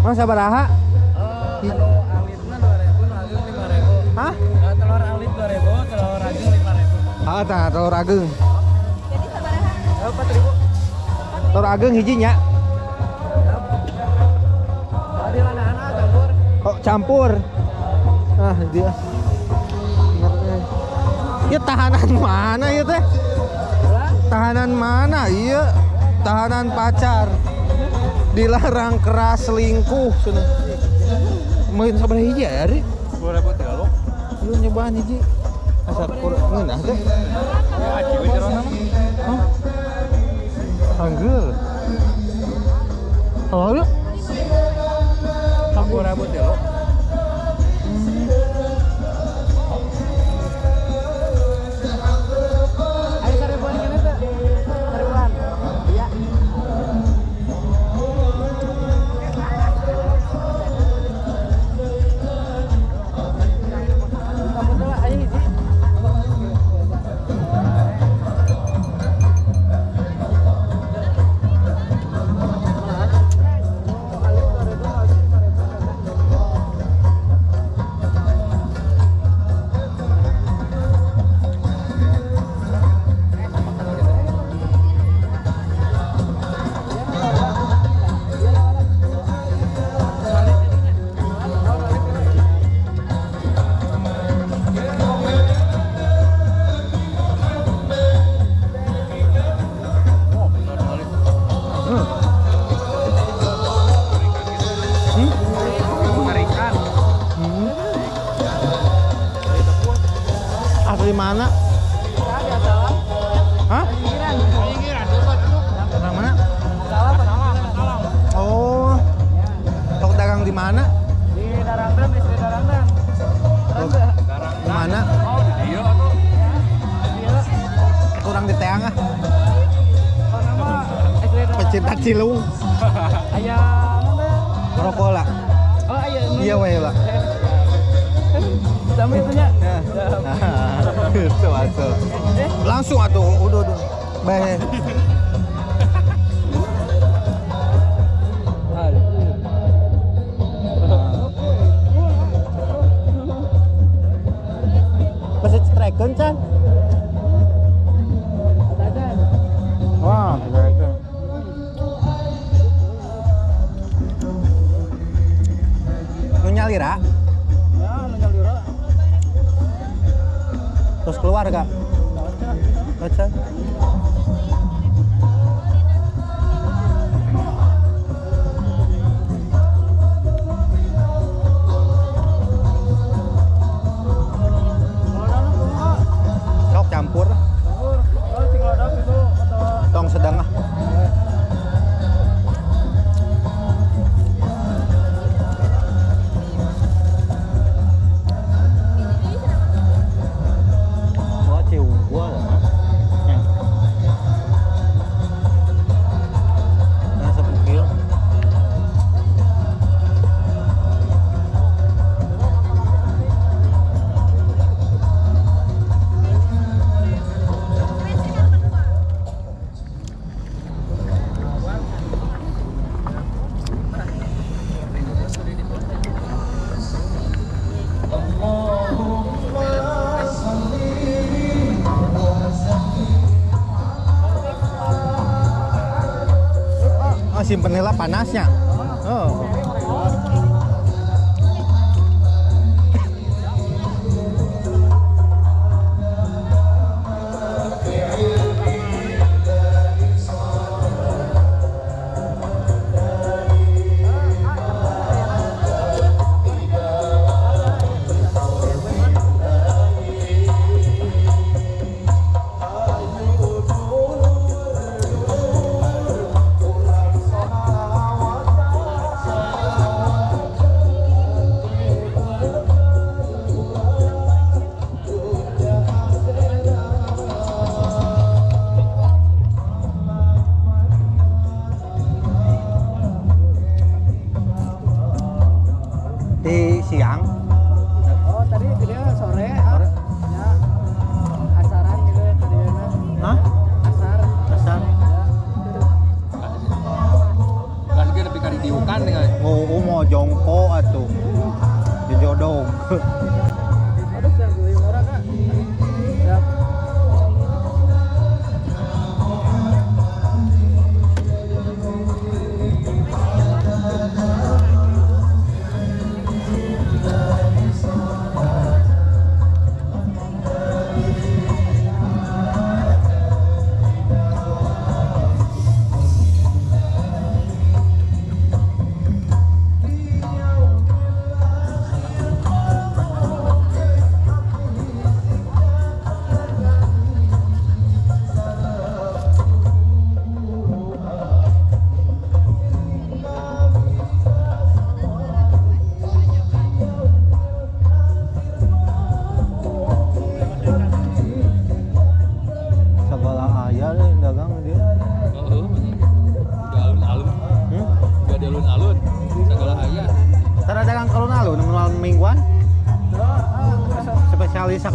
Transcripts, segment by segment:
Mang sabaraha? Alitna 2.000, ageung 5.000. Hah? Telur alit 2.000, telur ageung 5.000. Ah, tah telur ageung. Jadi sabaraha? 4.000. Telur ageung hiji nya. Oh, campur. Ah, dia. Ya tahanan mana ieu teh? Tahanan mana ieu? Tahanan pacar. Dilarang keras selingkuh sudah. Main sabar hiji ari. 2030. Lu nyobaan hiji. Asal kur ngeunah teh. Ajiwe jerona mah. Hah? Sanggel. Halo. 2030. Cilung. Aya ngerokok lah. Oh aya. Iya weh lah. Sama itu nya. Langsung atuh udah. Bae. Pas cetrekeun can. Wah, nyalira? Ya, nyalira. Terus keluar gak? Baca. Sok campur. Tong sedang ah. Simpen nila panasnya. Oh.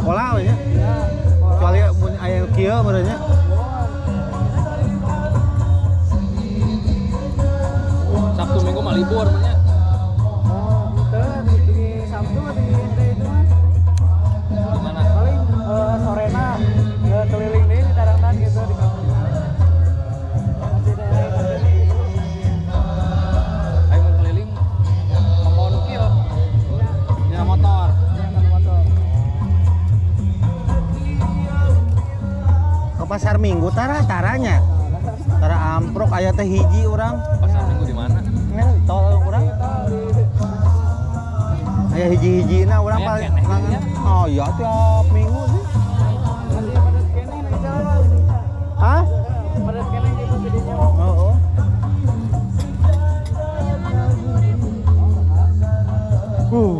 sekolah ya. Kecuali mun aya kieu meureunnya. Sabtu Minggu mah libur meureunnya. Oh, teu di Sabtu di teh itu mah. Di mana? Paling sorena keliling deui di tarangtan gitu di kampung. Pasar Minggu taranya tara amprok aya teh hiji urang. Pasar Minggu di mana? Nya tol urang. Aya hiji-hijina urang paling. Oh iya tiap minggu sih. Hah? Pedes keneh gitu gedenya. Heeh.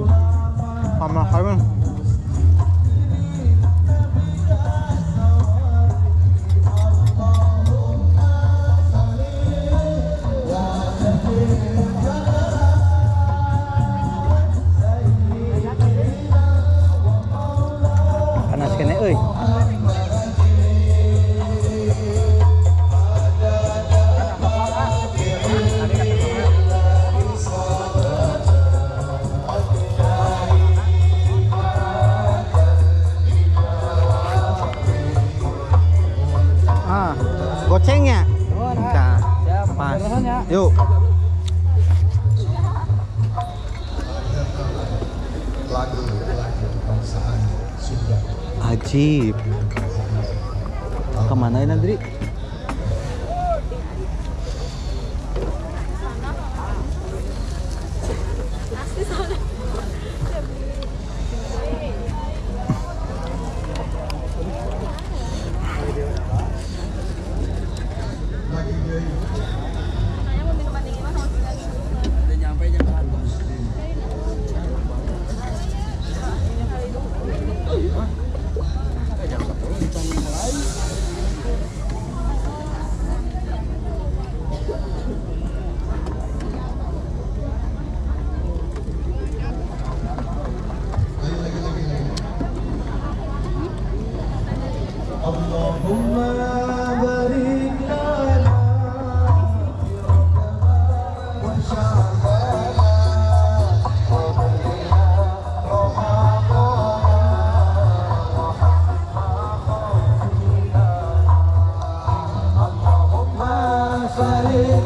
Pamahaman. Gocengnya? Nah, pas. Yuk. Ajib. Kemana ini Andri?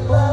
Bye.